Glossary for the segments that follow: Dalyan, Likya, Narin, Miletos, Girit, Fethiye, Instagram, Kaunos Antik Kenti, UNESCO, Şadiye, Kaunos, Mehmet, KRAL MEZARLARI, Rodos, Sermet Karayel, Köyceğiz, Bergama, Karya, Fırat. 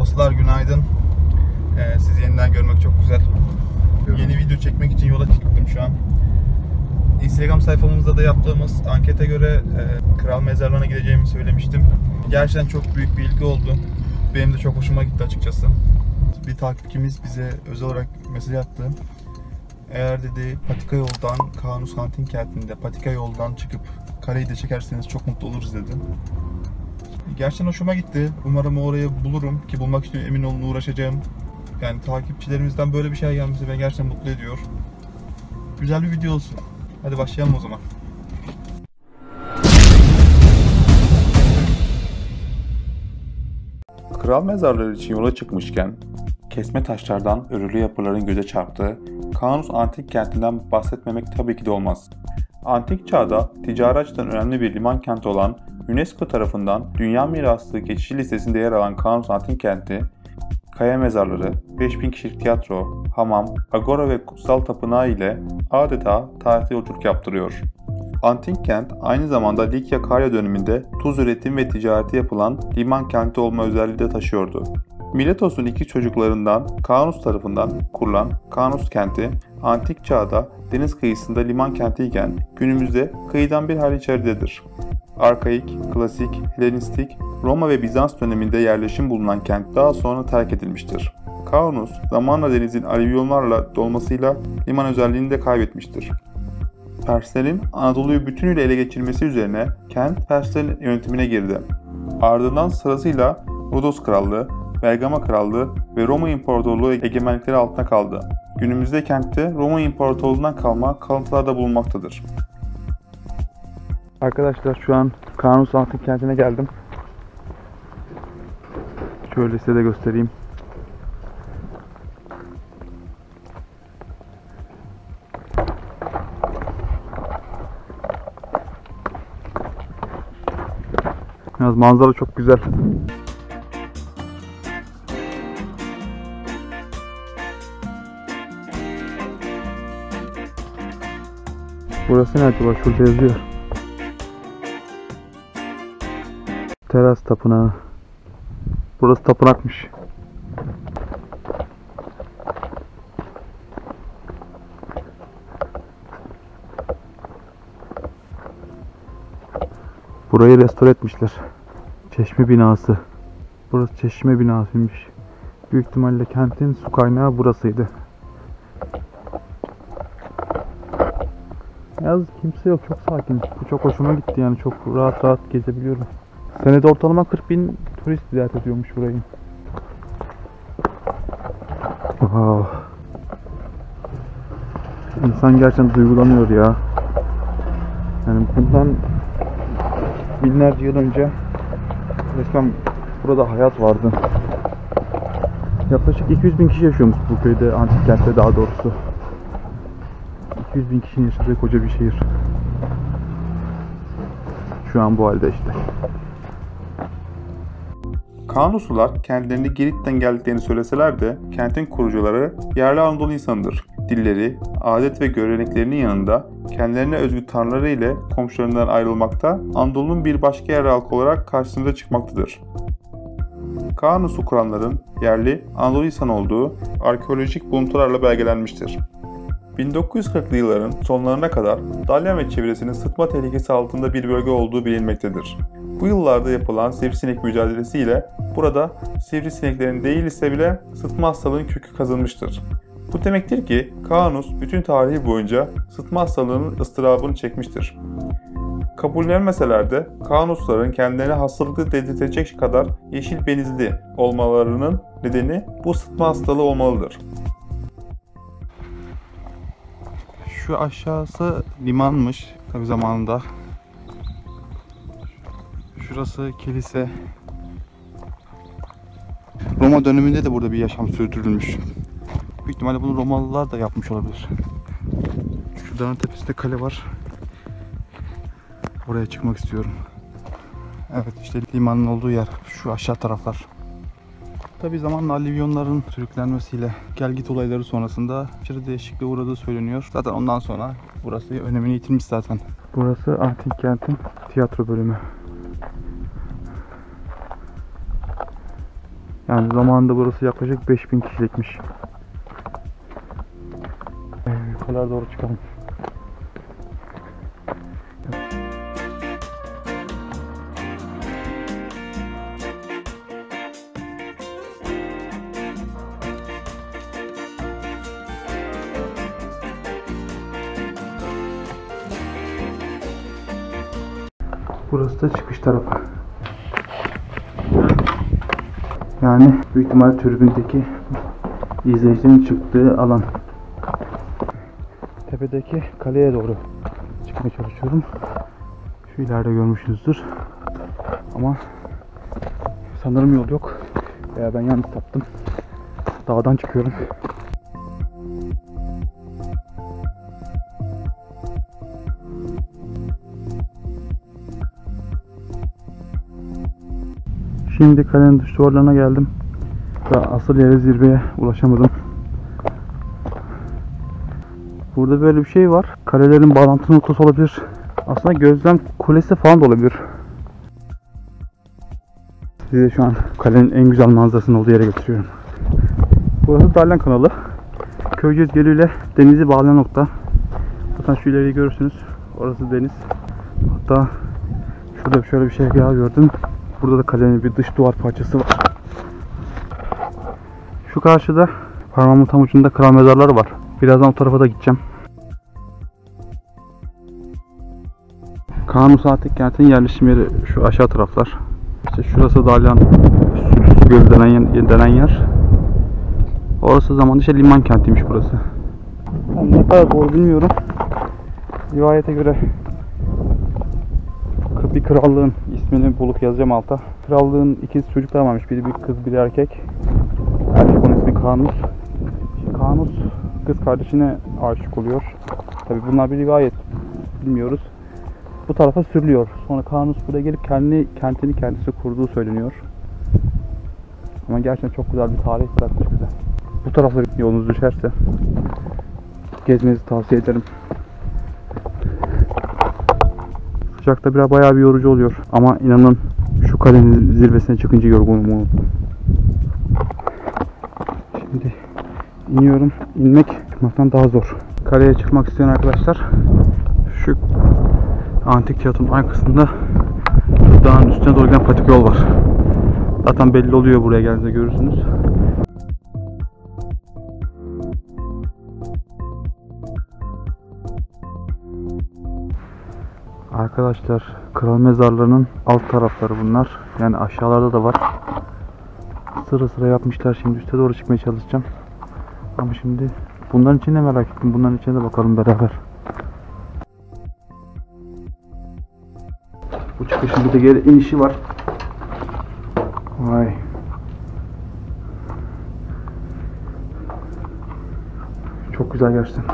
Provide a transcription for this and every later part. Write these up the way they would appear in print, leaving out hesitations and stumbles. Dostlar günaydın. Sizi yeniden görmek çok güzel. Yeni video çekmek için yola çıktım şu an. Instagram sayfamızda da yaptığımız ankete göre kral mezarlarına gideceğimi söylemiştim. Gerçekten çok büyük bir ilgi oldu. Benim de çok hoşuma gitti açıkçası. Bir takipçimiz bize özel olarak mesaj attı. Eğer dedi patika yoldan Kaunos Hunting kentinde patika yoldan çıkıp kaleyi de çekerseniz çok mutlu oluruz dedi. Gerçekten hoşuma gitti. Umarım orayı bulurum ki bulmak için emin olun uğraşacağım. Yani takipçilerimizden böyle bir şey gelmesi beni gerçekten mutlu ediyor. Güzel bir video olsun. Hadi başlayalım o zaman. Kral mezarları için yola çıkmışken kesme taşlardan örülü yapıların göze çarptığı Kaunos antik kentinden bahsetmemek tabii ki de olmaz. Antik çağda ticari açıdan önemli bir liman kenti olan UNESCO tarafından Dünya Mirası geçici listesinde yer alan Kaunos antik kenti, kaya mezarları, 5000 kişilik tiyatro, hamam, agora ve kutsal tapınağı ile adeta tarihte yolculuk yaptırıyor. Antik kent aynı zamanda Likya Karya döneminde tuz üretim ve ticareti yapılan liman kenti olma özelliği de taşıyordu. Miletos'un iki çocuklarından Kaunos tarafından kurulan Kaunos kenti, antik çağda deniz kıyısında liman kentiyken günümüzde kıyıdan bir hal içeridedir. Arkaik, klasik, Helenistik, Roma ve Bizans döneminde yerleşim bulunan kent daha sonra terk edilmiştir. Kaunos, zamanla denizin alüvyonlarla dolmasıyla liman özelliğini de kaybetmiştir. Perslerin Anadolu'yu bütünüyle ele geçirmesi üzerine kent Perslerin yönetimine girdi. Ardından sırasıyla Rodos Krallığı, Bergama Krallığı ve Roma İmparatorluğu egemenlikleri altına kaldı. Günümüzde kentte Roma İmparatorluğundan kalma kalıntılar da bulunmaktadır. Arkadaşlar şu an Kaunos antik kentine geldim. Şöyle size de göstereyim. Biraz manzara çok güzel. Burası ne acaba? Şurada yazıyor. Teras tapınağı. Burası tapınakmış. Burayı restore etmişler. Çeşme binası. Burası çeşme binasıymış. Büyük ihtimalle kentin su kaynağı burasıydı. Yalnız kimse yok. Çok sakin. Bu çok hoşuma gitti yani. Çok rahat rahat gezebiliyorum. Senede ortalama 40.000 turist ziyaret ediyormuş burayı. Wow. İnsan gerçekten duygulanıyor ya. Yani bundan binlerce yıl önce resmen burada hayat vardı. Yaklaşık 200.000 kişi yaşıyormuş bu köyde, antik kentte daha doğrusu. 200.000 kişinin yaşadığı koca bir şehir. Şu an bu halde işte. Kaunoslular kendilerini Girit'ten geldiklerini söyleseler de kentin kurucuları yerli Anadolu insanıdır. Dilleri, adet ve göreneklerinin yanında kendilerine özgü tanrıları ile komşularından ayrılmakta, Anadolu'nun bir başka yerli halkı olarak karşımıza çıkmaktadır. Kaunoslu kuranların yerli Anadolu insan olduğu arkeolojik buluntularla belgelenmiştir. 1940'lı yılların sonlarına kadar Dalyan ve çevresinin sıtma tehlikesi altında bir bölge olduğu bilinmektedir. Bu yıllarda yapılan sivrisinek mücadelesiyle burada sivrisineklerin değil ise bile sıtma hastalığının kökü kazınmıştır. Bu demektir ki Kaunos bütün tarihi boyunca sıtma hastalığının ıstırabını çekmiştir. Kabullenmeseler de Kaunosların kendilerini hastalıklı tehdit edecek kadar yeşil benizli olmalarının nedeni bu sıtma hastalığı olmalıdır. Şu aşağısı limanmış tabi zamanında. Şurası kilise. Roma döneminde de burada bir yaşam sürdürülmüş. Büyük ihtimalle bunu Romalılar da yapmış olabilir. Şu dağın tepesinde kale var. Oraya çıkmak istiyorum. Evet işte limanın olduğu yer. Şu aşağı taraflar. Tabi zamanla alüvyonların sürüklenmesiyle gelgit olayları sonrasında aşırı değişikliğe uğradığı söyleniyor. Zaten ondan sonra burası önemini yitirmiş zaten. Burası antik kentin tiyatro bölümü. Yani zamanında burası yaklaşık 5000 kişilikmiş. Yukarılara doğru çıkalım. Burası da çıkış tarafı. Yani büyük ihtimal türbündeki izleyicilerin çıktığı alan. Tepedeki kaleye doğru çıkmaya çalışıyorum. Şu ileride görmüşsünüzdür. Ama sanırım yol yok. Veya ben yanlış taptım. Dağdan çıkıyorum. Şimdi kalenin dış duvarlarına geldim. Daha asıl yere, zirveye ulaşamadım. Burada böyle bir şey var. Kalelerin bağlantı noktası olabilir. Aslında gözlem kulesi falan da olabilir. Size şu an kalenin en güzel manzarasının olduğu yere götürüyorum. Burası Dalyan kanalı. Köyceğiz Gölü ile denizi bağlayan nokta. Zaten şu ileriyi görürsünüz. Orası deniz. Hatta şurada şöyle bir şey daha gördüm. Burada da kalenin bir dış duvar parçası var. Şu karşıda parmağımın tam ucunda kral mezarları var. Birazdan o tarafa da gideceğim. Kaunos Antik Kenti'nin yerleşim yeri şu aşağı taraflar. İşte şurası Dalyan Gölü denen yer. Orası zamanında işte liman kentiymiş burası. Yani ne kadar doğru bilmiyorum. Rivayete göre bir krallığın ismini bulup yazacağım alta. Krallığın ikisi çocuklar varmış. Biri bir kız, biri erkek. Erkek onun ismi Kaunos. Kaunos kız kardeşine aşık oluyor. Tabi bunlar bir rivayet. Bilmiyoruz. Bu tarafa sürülüyor. Sonra Kaunos buraya gelip kentini kendisi kurduğu söyleniyor. Ama gerçekten çok güzel bir tarih bırakmış bize. Bu tarafa yolunuz düşerse gezmenizi tavsiye ederim. Sıcakta biraz bayağı bir yorucu oluyor ama inanın şu kalenin zirvesine çıkınca yorgunum onu. Şimdi iniyorum. İnmek çıkmaktan daha zor. Kaleye çıkmak isteyen arkadaşlar şu antik tiyatronun arkasında şu dağın üstüne doğru giden patik yol var. Zaten belli oluyor, buraya geldiğinizde görürsünüz. Arkadaşlar kral mezarlarının alt tarafları bunlar. Yani aşağılarda da var. Sıra sıra yapmışlar. Şimdi üste doğru çıkmaya çalışacağım. Ama şimdi bunların içine merak ettim. Bunların içine de bakalım beraber. Bu çıkışın bir de geri inişi var. Vay. Çok güzel gerçekten.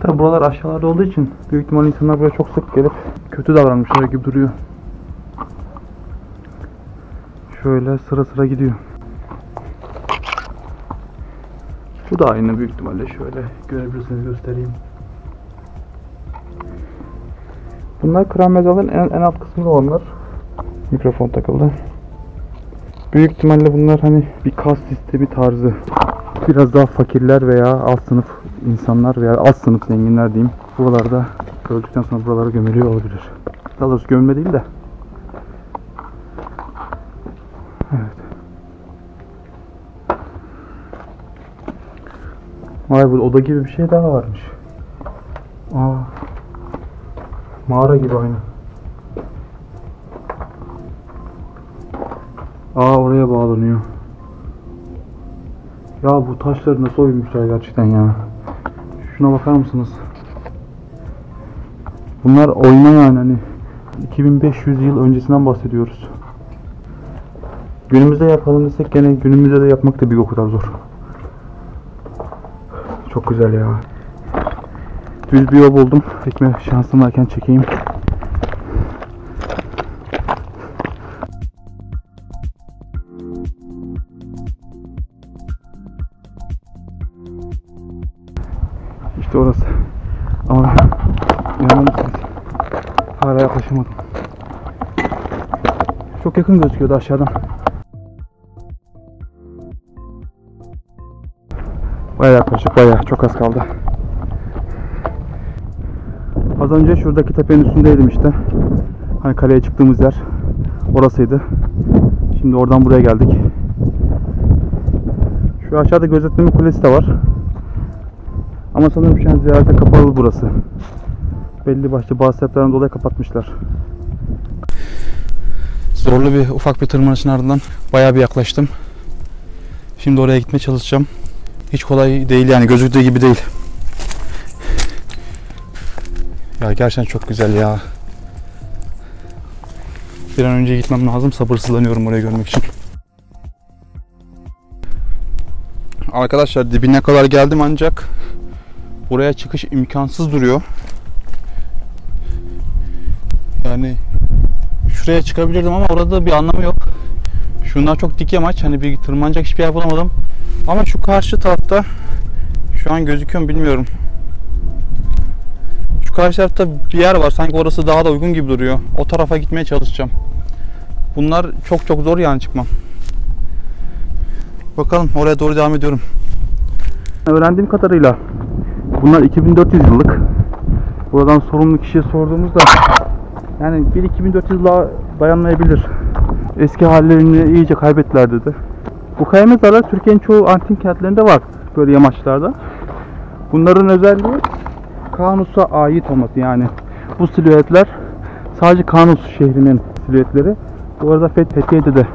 Tabi buralar aşağılarda olduğu için büyük ihtimalle insanlar buraya çok sık gelip kötü davranmışlar gibi duruyor. Şöyle sıra sıra gidiyor. Bu da aynı büyük ihtimalle, şöyle görebilirsiniz, göstereyim. Bunlar kral mezarların en alt kısmında olanlar. Mikrofon takıldı. Büyük ihtimalle bunlar hani bir kas sistemi tarzı. Biraz daha fakirler veya alt sınıf insanlar veya alt sınıf zenginler diyeyim. Buralarda öldükten sonra buralara gömülüyor olabilir. Daha doğrusu gömme değil de. Evet. Vay, bu oda gibi bir şey daha varmış. Aa. Mağara gibi aynı. Aa, oraya bağlanıyor. Ya bu taşları nasıl oymuşlar gerçekten ya. Şuna bakar mısınız? Bunlar oyma yani, hani 2500 yıl öncesinden bahsediyoruz. Günümüzde yapalım desek gene günümüzde de yapmak da bir o kadar zor. Çok güzel ya. Düz bir yol buldum. Çekme şansım varken çekeyim. İşte orası. Ama Araya koşamadım. Çok yakın gözüküyordu aşağıdan. Bayağı koştuk, bayağı çok az kaldı. Az önce şuradaki tepenin üstündeydim işte. Hani kaleye çıktığımız yer orasıydı. Şimdi oradan buraya geldik. Şu aşağıda gözetleme kulesi de var. Ama sanırım şu an ziyarete kapalı burası. Belli başlı bazı sebeplerden dolayı kapatmışlar. Zorlu bir ufak bir tırmanışın ardından bayağı bir yaklaştım. Şimdi oraya gitmeye çalışacağım. Hiç kolay değil yani, gözüktüğü gibi değil. Ya gerçekten çok güzel ya. Bir an önce gitmem lazım. Sabırsızlanıyorum orayı görmek için. Arkadaşlar dibine kadar geldim ancak buraya çıkış imkansız duruyor. Yani şuraya çıkabilirdim ama orada bir anlamı yok. Şunlar çok dik yamaç. Hani bir tırmanacak hiçbir yer bulamadım. Ama şu karşı tarafta şu an gözüküyor mu bilmiyorum. Şu karşı tarafta bir yer var. Sanki orası daha da uygun gibi duruyor. O tarafa gitmeye çalışacağım. Bunlar çok çok zor yani çıkmam. Bakalım oraya doğru devam ediyorum. Öğrendiğim kadarıyla bunlar 2400 yıllık. Buradan sorumlu kişiye sorduğumuzda yani 1-2400 yıla dayanmayabilir. Eski hallerini iyice kaybettiler dedi. Bu kaya mezarları Türkiye'nin çoğu antik kentlerinde var, böyle yamaçlarda. Bunların özelliği Kaunos'a ait olması yani. Bu silüetler sadece Kaunos şehrinin silüetleri. Bu arada Fethiye'de de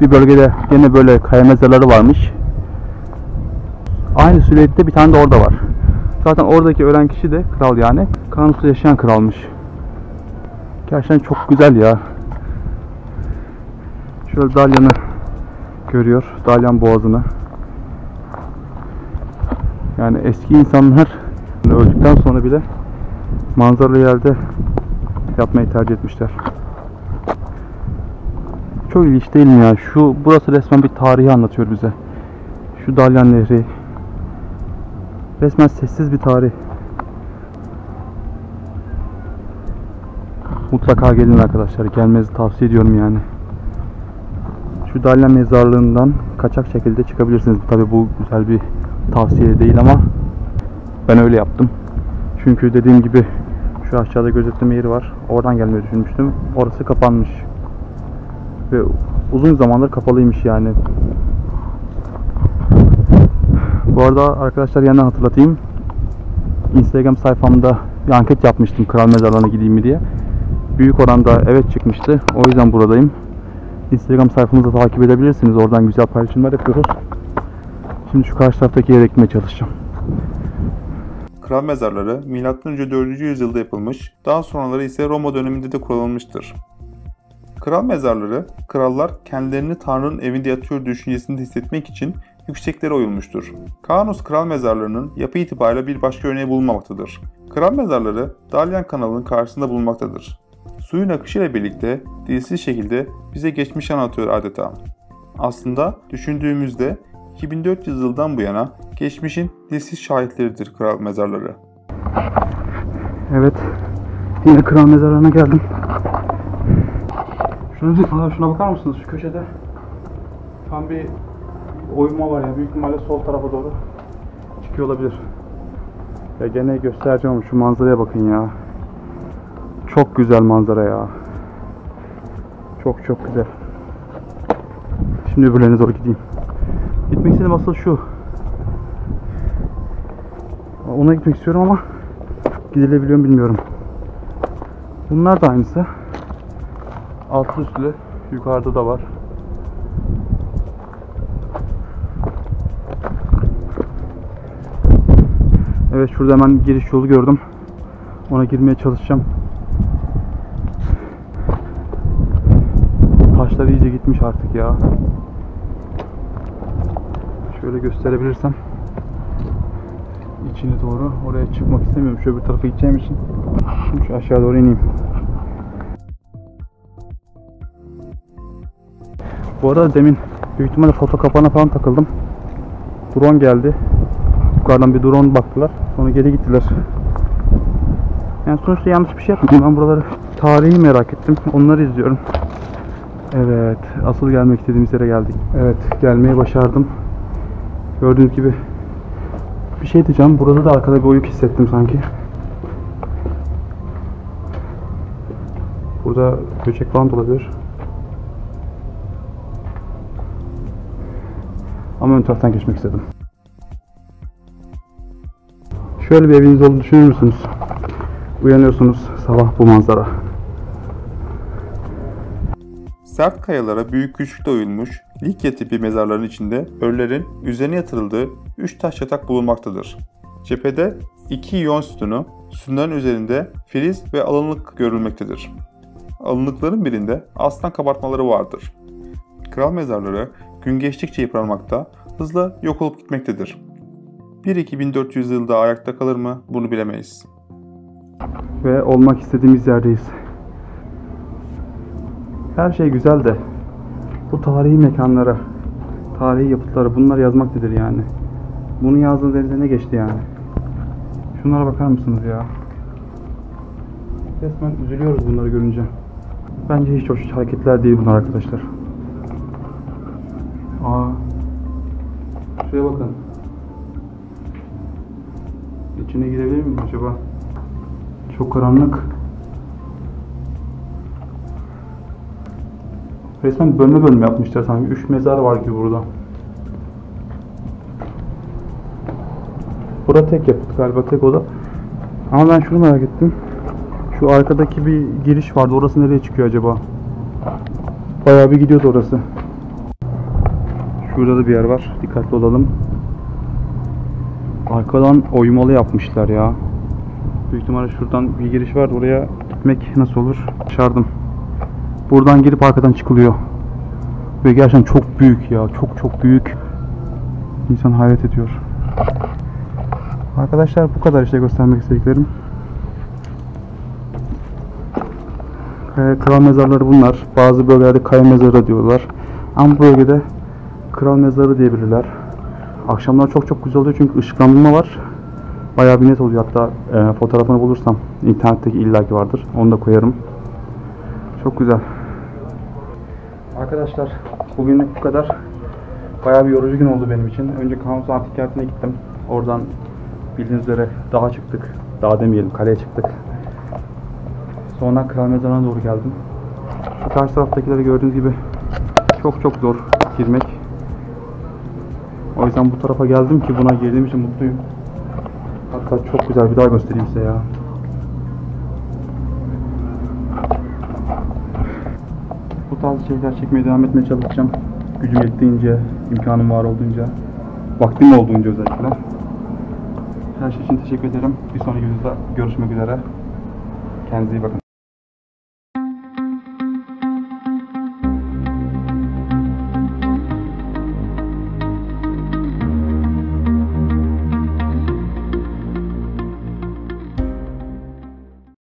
bir bölgede yine böyle kaya mezarları varmış. Aynı silüette bir tane de orada var. Zaten oradaki ölen kişi de kral yani. Kaunos'ta yaşayan kralmış. Gerçekten çok güzel ya. Şöyle Dalyan'ı görüyor. Dalyan boğazını. Yani eski insanlar öldükten sonra bile manzaralı yerde yapmayı tercih etmişler. Çok ilginç değil mi ya? Burası resmen bir tarihi anlatıyor bize. Şu Dalyan Nehri. Resmen sessiz bir tarih. Mutlaka gelin arkadaşlar. Gelmenizi tavsiye ediyorum yani. Şu Dalyan mezarlığından kaçak şekilde çıkabilirsiniz. Tabii bu güzel bir tavsiye değil ama ben öyle yaptım. Çünkü dediğim gibi şu aşağıda gözetleme yeri var. Oradan gelmeyi düşünmüştüm. Orası kapanmış. Ve uzun zamandır kapalıymış yani. Bu arada arkadaşlar yeniden hatırlatayım. Instagram sayfamda bir anket yapmıştım. Kral mezarlığına gideyim mi diye. Büyük oranda evet çıkmıştı. O yüzden buradayım. Instagram sayfamızı takip edebilirsiniz. Oradan güzel paylaşımlar yapıyoruz. Şimdi şu karşı taraftaki yere gitmeye çalışacağım. Kral mezarları M.Ö. 4. yüzyılda yapılmış, daha sonraları ise Roma döneminde de kullanılmıştır. Kral mezarları, krallar kendilerini Tanrı'nın evinde yatıyor düşüncesini hissetmek için yükseklere oyulmuştur. Kaunos kral mezarlarının yapı itibariyle bir başka örneği bulunmamaktadır. Kral mezarları Dalyan kanalının karşısında bulunmaktadır. Suyun akışıyla birlikte dilsiz şekilde bize geçmiş anlatıyor adeta. Aslında düşündüğümüzde 2400 yıldan bu yana geçmişin dilsiz şahitleridir kral mezarları. Evet, yine kral mezarlarına geldim. Şuna bakar mısınız? Şu köşede tam bir oyma var ya, büyük ihtimalle sol tarafa doğru çıkıyor olabilir. Ya gene göstereceğim, şu manzaraya bakın ya. Çok güzel manzara ya. Çok çok güzel. Şimdi öbürlerine doğru gideyim. Gitmek istediğim aslında şu. Ona gitmek istiyorum ama gidilebiliyor mu bilmiyorum. Bunlar da aynısı. Altlı üstlü. Yukarıda da var. Evet, şurada hemen giriş yolu gördüm. Ona girmeye çalışacağım. Taşlar iyice gitmiş artık ya. Şöyle gösterebilirsem içine doğru. Oraya çıkmak istemiyorum. Şöyle bir tarafa gideceğim için. Şimdi şu aşağı doğru ineyim. Bu arada demin büyük ihtimalle foto kapağına falan takıldım. Drone geldi. Yukarıdan bir drone baktılar. Sonra geri gittiler. Yani sonuçta yanlış bir şey yapmadım. Ben buraları Tarihi merak ettim. Onları izliyorum. Evet. Asıl gelmek istediğimiz yere geldik. Evet. Gelmeyi başardım. Gördüğünüz gibi bir şey diyeceğim. Burada da arkada bir oyuk hissettim sanki. Burada böcek falan da olabilir. Ama ön taraftan geçmek istedim. Şöyle bir eviniz olduğunu düşünür müsünüz? Uyanıyorsunuz sabah bu manzara. Sert kayalara büyük küçük de oyulmuş Likya tipi mezarların içinde ölülerin üzerine yatırıldığı 3 taş yatak bulunmaktadır. Cephede 2 iyon sütunu, sütunların üzerinde filiz ve alınlık görülmektedir. Alınlıkların birinde aslan kabartmaları vardır. Kral mezarları gün geçtikçe yıpranmakta, hızla yok olup gitmektedir. 1-2-1400 yıl daha ayakta kalır mı bunu bilemeyiz. Ve olmak istediğimiz yerdeyiz. Her şey güzel de bu tarihi mekanlara, tarihi yapıtlara bunlar yazmak nedir yani? Bunu yazdığınız elinize ne geçti yani? Şunlara bakar mısınız ya? Resmen üzülüyoruz bunları görünce. Bence hiç hoş hareketler değil bunlar arkadaşlar. Aa, şuraya bakın. İçine girebilir miyim acaba? Çok karanlık. Resmen bölme bölme yapmışlar sanki. 3 mezar var ki burada. Burada tek yapıt galiba, tek oda. Ama ben şunu merak ettim. Şu arkadaki bir giriş vardı. Orası nereye çıkıyor acaba? Bayağı bir gidiyordu orası. Şurada da bir yer var. Dikkatli olalım. Arkadan oymalı yapmışlar ya. Büyük ihtimalle şuradan bir giriş var. Oraya gitmek nasıl olur? Şaşırdım. Buradan girip arkadan çıkılıyor. Ve gerçekten çok büyük ya. Çok büyük. İnsan hayret ediyor. Arkadaşlar bu kadar işte göstermek istediklerim. Kral mezarları bunlar. Bazı bölgelerde kaya mezarı diyorlar. Ama bu bölgede kral mezarı diyebilirler. Akşamlar çok güzel oluyor çünkü ışıklanma var. Bayağı bir net oluyor. Hatta fotoğrafını bulursam internetteki illaki vardır. Onu da koyarım. Çok güzel. Arkadaşlar bugünlük bu kadar. Bayağı bir yorucu gün oldu benim için. Önce Kaunos Antik Kenti'ne gittim. Oradan bildiğiniz üzere dağa çıktık. Dağa demeyelim, kaleye çıktık. Sonra Kral Mezarı'na doğru geldim. Şu karşı taraftakileri gördüğünüz gibi çok zor girmek. O yüzden bu tarafa geldim ki buna girdiğim için mutluyum. Hatta çok güzel, bir daha göstereyim size ya. Bu tarz şeyler çekmeye devam etmeye çalışacağım. Gücüm yettiğince, imkanım var olduğunca, vaktim olduğunca özellikle. Her şey için teşekkür ederim. Bir sonraki videoda görüşmek üzere. Kendinize iyi bakın.